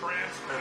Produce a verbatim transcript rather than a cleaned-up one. transmitter.